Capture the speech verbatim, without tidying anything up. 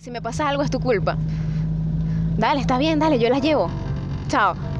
Si me pasa algo es tu culpa. Dale, está bien, dale, yo las llevo. Chao.